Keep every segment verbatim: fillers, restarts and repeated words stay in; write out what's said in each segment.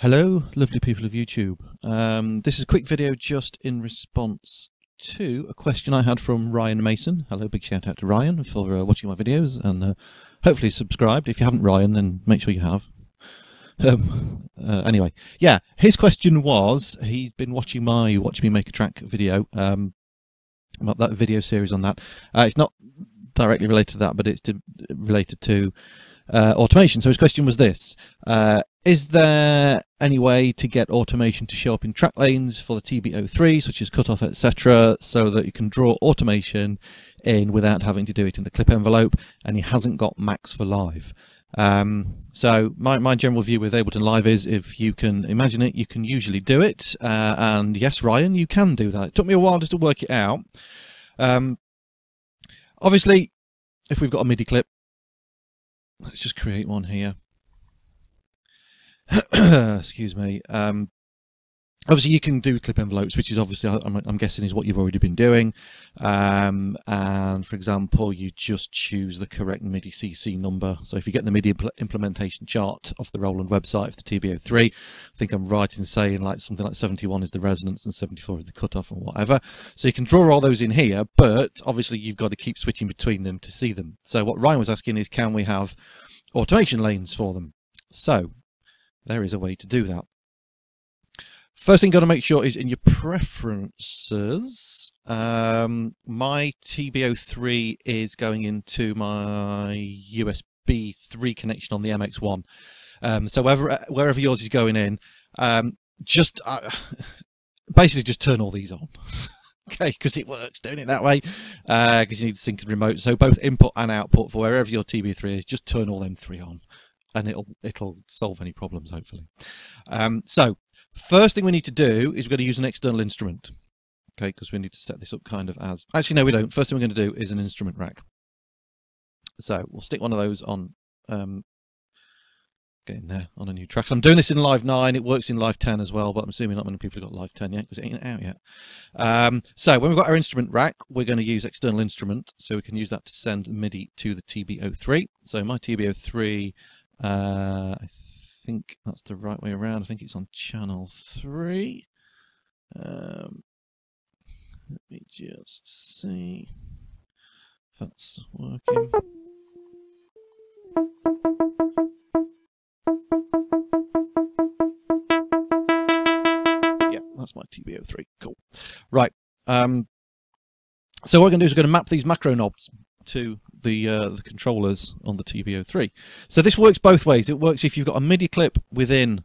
Hello, lovely people of YouTube. Um, this is a quick video just in response to a question I had from Ryan Mason. Hello, big shout out to Ryan for uh, watching my videos and uh, hopefully subscribed. If you haven't, Ryan, then make sure you have. Um, uh, anyway, yeah, his question was, he's been watching my Watch Me Make a Track video, um, about that video series on that. Uh, it's not directly related to that, but it's to, related to uh, automation. So his question was this. Uh, Is there any way to get automation to show up in track lanes for the T B oh three, such as cutoff, et cetera, so that you can draw automation in without having to do it in the clip envelope? And he hasn't got Max for Live. Um, so my, my general view with Ableton Live is, if you can imagine it, you can usually do it. Uh, and yes, Ryan, you can do that. It took me a while just to work it out. Um, obviously, if we've got a MIDI clip, let's just create one here. Excuse me. Um, obviously, you can do clip envelopes, which is obviously, I'm, I'm guessing, is what you've already been doing. Um, and for example, you just choose the correct MIDI C C number. So if you get the MIDI impl implementation chart off the Roland website for the T B oh three, I think I'm right in saying like something like seventy-one is the resonance and seventy-four is the cutoff and whatever. So you can draw all those in here, but obviously you've got to keep switching between them to see them. So what Ryan was asking is, can we have automation lanes for them? So there is a way to do that. First thing you've got to make sure is in your preferences. Um, my T B oh three is going into my U S B three connection on the M X one. Um, so wherever, wherever yours is going in, um, just uh, basically just turn all these on. Okay, because it works doing it that way, because uh, you need to sync and remote. So both input and output for wherever your T B oh three is, just turn all them three on, and it'll it'll solve any problems, hopefully. Um, so first thing we need to do is we're going to use an external instrument, okay, because we need to set this up kind of as, actually no we don't, first thing we're going to do is an instrument rack. So we'll stick one of those on, um, get in there, on a new track. I'm doing this in Live nine, it works in Live ten as well, but I'm assuming not many people have got Live ten yet because it ain't out yet. Um, so when we've got our instrument rack, we're going to use external instrument, so we can use that to send MIDI to the T B oh three. So my T B oh three, Uh, I think that's the right way around. I think it's on channel three. Um, let me just see if that's working. Yeah, that's my T B oh three. Cool. Right. Um, so what we're going to do is we're going to map these macro knobs to the uh, the controllers on the T B oh three. So this works both ways. It works if you've got a MIDI clip within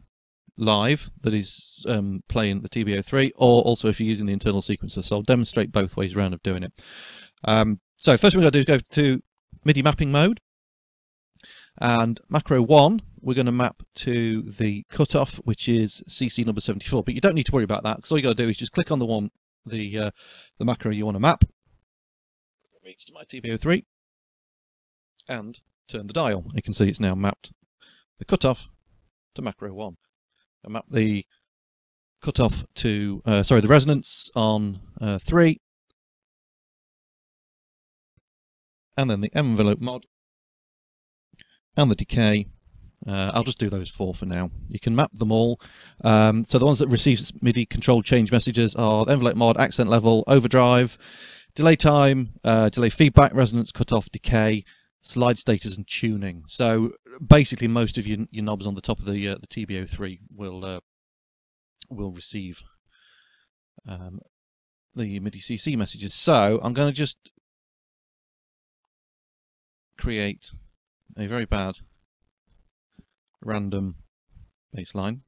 Live that is um, playing the T B oh three, or also if you're using the internal sequencer. So I'll demonstrate both ways around of doing it. Um, so first thing we've got to do is go to MIDI mapping mode, and macro one, we're going to map to the cutoff, which is C C number seventy-four. But you don't need to worry about that, because all you got to do is just click on the one, the uh, the macro you want to map. Reach to my T B oh three and turn the dial. You can see it's now mapped the cutoff to macro one. I map the cutoff to uh, sorry the resonance on uh, three, and then the envelope mod and the decay. Uh, I'll just do those four for now. You can map them all. Um, so the ones that receive MIDI control change messages are the envelope mod, accent level, overdrive, delay time, uh, delay feedback, resonance, cutoff, decay, slide status, and tuning. So basically, most of your, your knobs on the top of the uh, the T B oh three will uh, will receive um, the MIDI C C messages. So I'm going to just create a very bad random baseline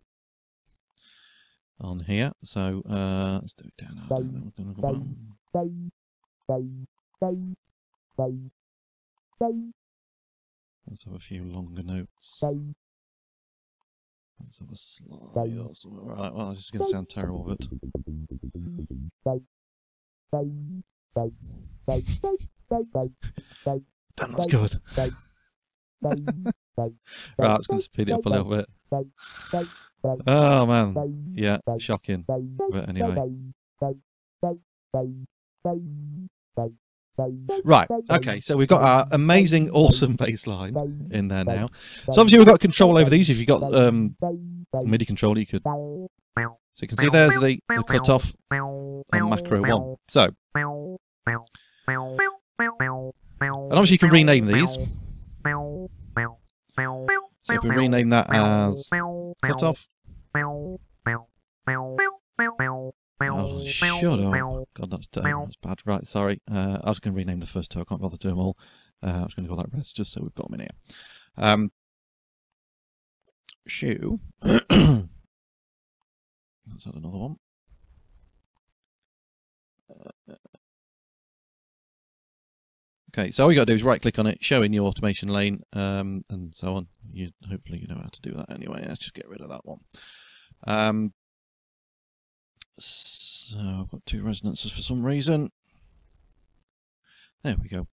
on here. So uh, let's do it down. I'm gonna go down. Let's have a few longer notes. Let's have a slide or something. Right, well, this is going to sound terrible, but damn, that's good. Right, let's going to speed it up a little bit. Oh man, yeah, shocking. But anyway. Right, okay, so we've got our amazing, awesome bass line in there now. So obviously we've got control over these. If you've got um, MIDI control, you could... So you can see there's the, the cutoff on macro one. So... And obviously you can rename these. So if we rename that as cutoff... Oh, shut up. God, that's, that's bad. Right, sorry. Uh, I was going to rename the first two. I can't bother doing them all. Uh, I was going to call that rest just so we've got them in here. Um, shoe. Let's add another one. Okay, so all you got to do is right click on it, show in your automation lane, um, and so on. You hopefully you know how to do that anyway. Let's just get rid of that one. Um, So I've got two resonances for some reason. There we go.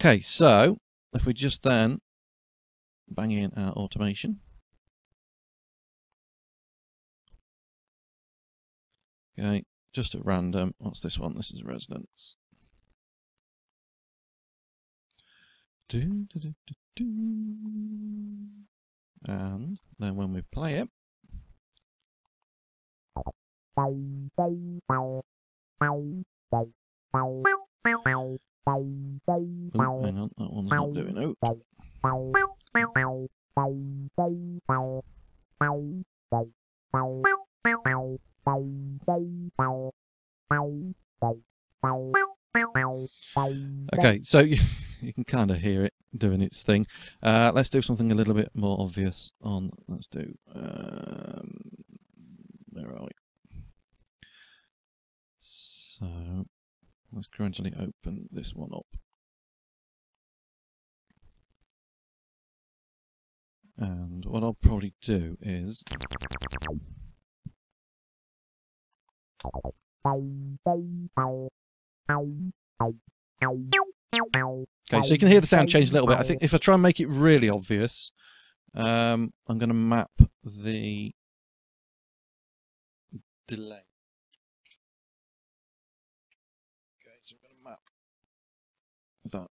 Okay, so if we just then bang in our automation. Okay, just at random. What's this one? This is a resonance. And then when we play it. Oh, hang on, that one's not doing out. Okay, so you, you can kind of hear it doing its thing. Uh, let's do something a little bit more obvious on, let's do, um, where are we? So let's gradually open this one up. And what I'll probably do is... Okay, so you can hear the sound change a little bit. I think if I try and make it really obvious, um, I'm going to map the delay. That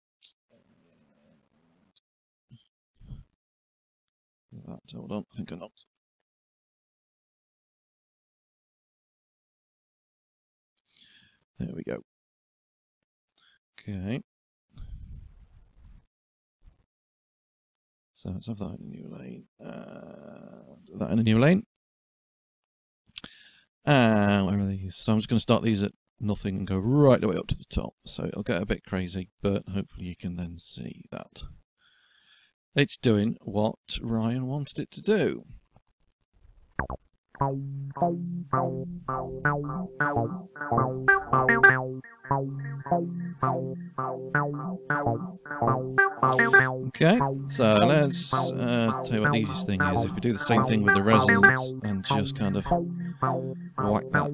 that hold on, I think I'm not. There we go. Okay. So let's have that in a new lane. Uh, that in a new lane. Uh, where are these? So I'm just going to start these at nothing and go right the way up to the top, so it'll get a bit crazy, but hopefully you can then see that it's doing what Ryan wanted it to do. Okay, so let's uh, tell you what the easiest thing is. If we do the same thing with the resonance and just kind of whack that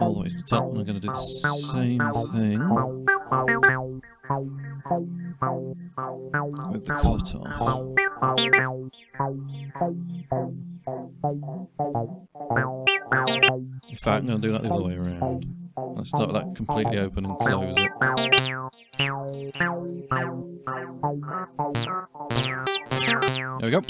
all the way to the top, and I'm going to do the same thing with the cutoff. In fact, I'm going to do that the other way around. Let's start that completely open and close it. There we go.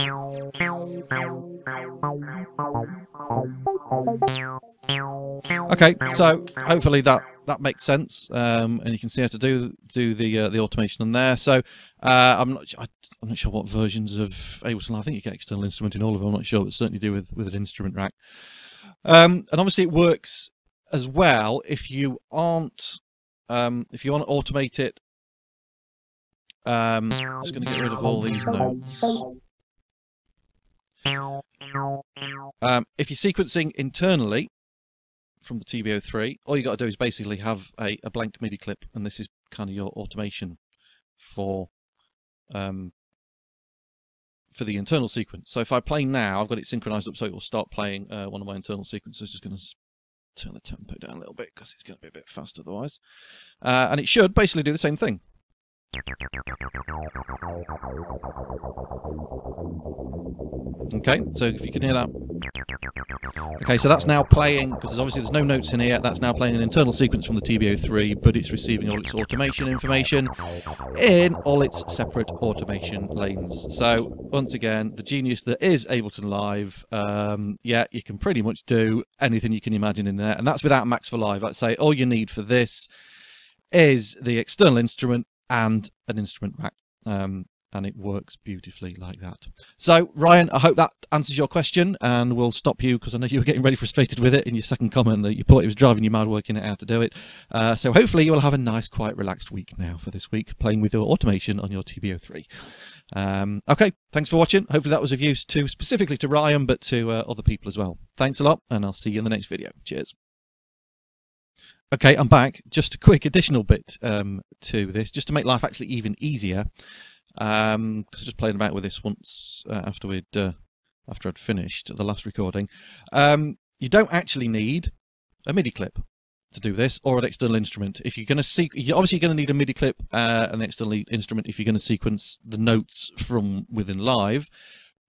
Okay, so hopefully that that makes sense, um, and you can see how to do do the uh, the automation on there. So uh, I'm not I, I'm not sure what versions of Ableton. I think you get external instrument in all of them. I'm not sure, but certainly do with with an instrument rack. Um, and obviously it works as well if you aren't um, if you want to automate it. Um, I'm just going to get rid of all these notes. Um, if you're sequencing internally from the T B oh three, all you got to do is basically have a, a blank MIDI clip, and this is kind of your automation for um, for the internal sequence. So if I play now, I've got it synchronized up, so it will start playing uh, one of my internal sequences. Just going to turn the tempo down a little bit because it's going to be a bit fast otherwise, uh, and it should basically do the same thing. Okay, so if you can hear that. Okay, so that's now playing, because obviously there's no notes in here, that's now playing an internal sequence from the T B oh three, but it's receiving all its automation information in all its separate automation lanes. So, once again, the genius that is Ableton Live, um, yeah, you can pretty much do anything you can imagine in there, and that's without Max for Live. Let's say all you need for this is the external instrument and an instrument rack. Um, and it works beautifully like that. So, Ryan, I hope that answers your question, and we'll stop you because I know you were getting really frustrated with it in your second comment that you thought it was driving you mad working it out to do it. Uh, so hopefully you'll have a nice, quiet, relaxed week now for this week, playing with your automation on your T B oh three. Um, okay, thanks for watching. Hopefully that was of use to specifically to Ryan, but to uh, other people as well. Thanks a lot, and I'll see you in the next video. Cheers. Okay, I'm back. Just a quick additional bit um, to this, just to make life actually even easier. Um, cause I was just playing about with this once uh, after we'd uh, after I'd finished the last recording. Um, you don't actually need a MIDI clip to do this, or an external instrument. If you're going to seek, you're obviously going to need a MIDI clip uh, and an external instrument if you're going to sequence the notes from within Live.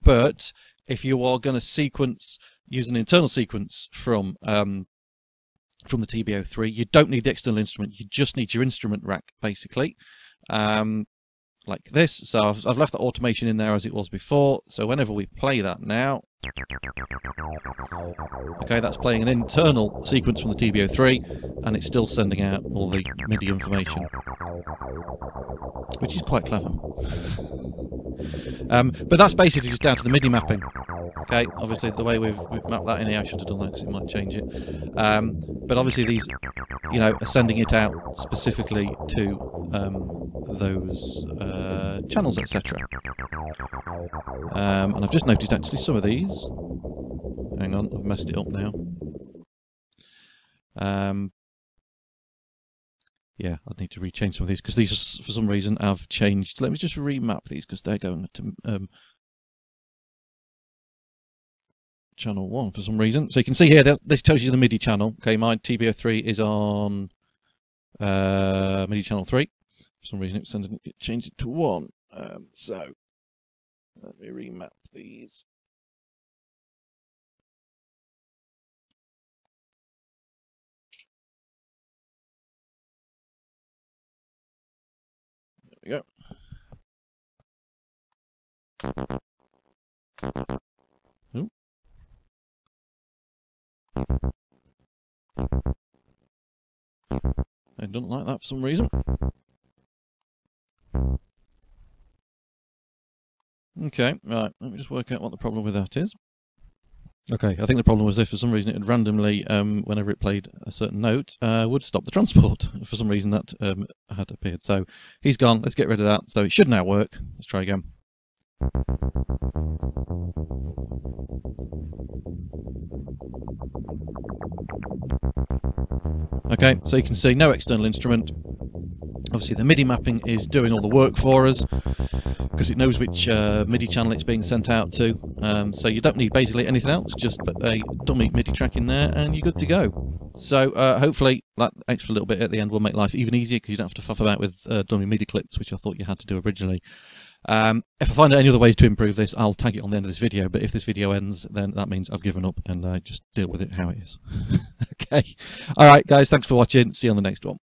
But if you are going to sequence use an internal sequence from um, from the T B oh three, you don't need the external instrument. You just need your instrument rack, basically. Um, like this. So I've, I've left the automation in there as it was before, so whenever we play that now, okay, that's playing an internal sequence from the T B oh three, and it's still sending out all the MIDI information, which is quite clever. um, but that's basically just down to the MIDI mapping. Okay, obviously the way we've, we've mapped that in here, I should have done that because it might change it. Um, but obviously these, you know, are sending it out specifically to um, those uh, channels, et cetera. Um, and I've just noticed actually some of these. Hang on, I've messed it up now. Um, yeah, I'd need to rechange some of these because these, are, for some reason, I've changed. Let me just remap these because they're going to um, channel one for some reason. So you can see here, this tells you the MIDI channel. Okay, my T B oh three is on uh, MIDI channel three. For some reason, it's sending, it changed it to one. Um, so let me remap these. There we go. Ooh. I don't like that for some reason. Okay, right, let me just work out what the problem with that is. Okay, I think the problem was if for some reason it had randomly, um, whenever it played a certain note, uh, would stop the transport. For some reason that um, had appeared. So he's gone, let's get rid of that. So it should now work. Let's try again. Okay, so you can see no external instrument. Obviously the MIDI mapping is doing all the work for us because it knows which uh, MIDI channel it's being sent out to, um, so you don't need basically anything else, just a dummy MIDI track in there and you're good to go. So uh, hopefully that extra little bit at the end will make life even easier because you don't have to faff about with uh, dummy MIDI clips, which I thought you had to do originally. Um, if I find out any other ways to improve this, I'll tag it on the end of this video, but if this video ends, then that means I've given up and I uh, just deal with it how it is. Okay. Alright guys, thanks for watching. See you on the next one.